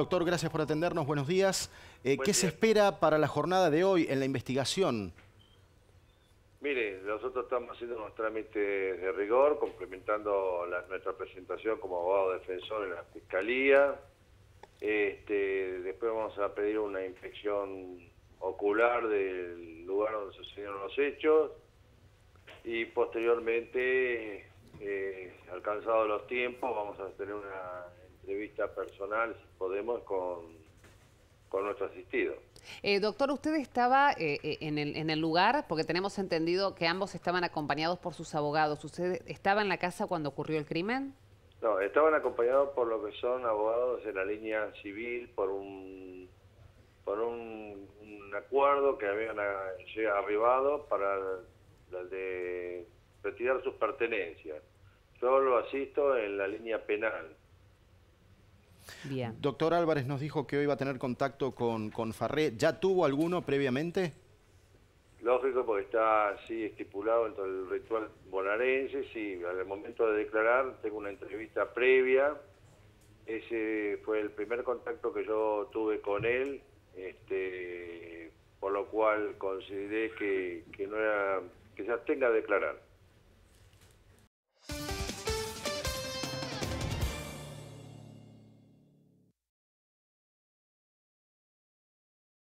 Doctor, gracias por atendernos. Buenos días. ¿Qué se espera para la jornada de hoy en la investigación? Mire, nosotros estamos haciendo unos trámites de rigor, complementando nuestra presentación como abogado defensor en la Fiscalía. Después vamos a pedir una inspección ocular del lugar donde sucedieron los hechos y posteriormente, alcanzados los tiempos, vamos a tener una entrevista personal, si podemos, con nuestro asistido. Doctor, usted estaba en el lugar, porque tenemos entendido que ambos estaban acompañados por sus abogados. ¿Usted estaba en la casa cuando ocurrió el crimen? No, estaban acompañados por lo que son abogados en la línea civil, por un acuerdo que habían arribado para el de retirar sus pertenencias. Yo lo asisto en la línea penal. Bien. Doctor Álvarez nos dijo que hoy va a tener contacto con Farré. ¿Ya tuvo alguno previamente? Lógico, porque está así estipulado en todo el ritual bonaerense. Sí, al momento de declarar tengo una entrevista previa. Ese fue el primer contacto que yo tuve con él, por lo cual consideré que no era, que se abstenga a declarar.